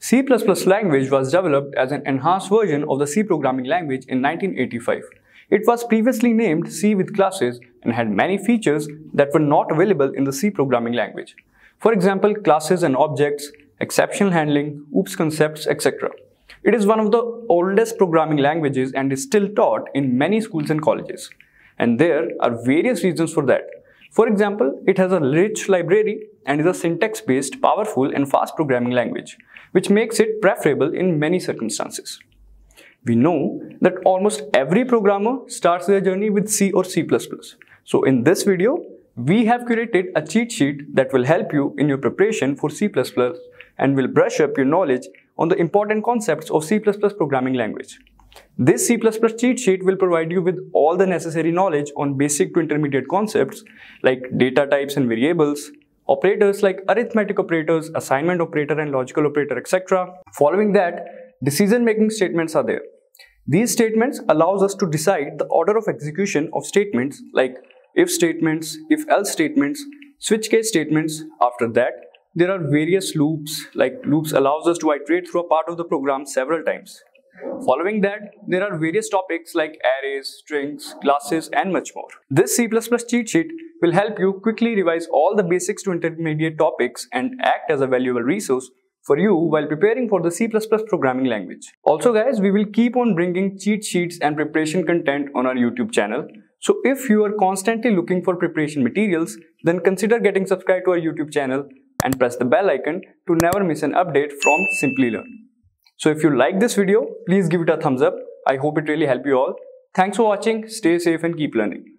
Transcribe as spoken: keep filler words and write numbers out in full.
C plus plus language was developed as an enhanced version of the C programming language in nineteen eighty-five. It was previously named C with classes and had many features that were not available in the C programming language. For example, classes and objects, exception handling, OOPS concepts, et cetera. It is one of the oldest programming languages and is still taught in many schools and colleges. And there are various reasons for that. For example, it has a rich library and is a syntax-based, powerful and fast programming language, which makes it preferable in many circumstances. We know that almost every programmer starts their journey with C or C plus plus. So in this video, we have curated a cheat sheet that will help you in your preparation for C plus plus and will brush up your knowledge on the important concepts of C plus plus programming language. This C plus plus cheat sheet will provide you with all the necessary knowledge on basic to intermediate concepts like data types and variables, operators like arithmetic operators, assignment operator and logical operator, et cetera. Following that, decision-making statements are there. These statements allows us to decide the order of execution of statements like if statements, if else statements, switch case statements. After that, there are various loops, like loops allows us to iterate through a part of the program several times. Following that, there are various topics like arrays, strings, classes and much more. This C plus plus cheat sheet will help you quickly revise all the basics to intermediate topics and act as a valuable resource for you while preparing for the C plus plus programming language. Also guys, we will keep on bringing cheat sheets and preparation content on our YouTube channel. So if you are constantly looking for preparation materials, then consider getting subscribed to our YouTube channel and press the bell icon to never miss an update from Simplilearn. So if you like this video, please give it a thumbs up. I hope it really helped you all. Thanks for watching. Stay safe and keep learning.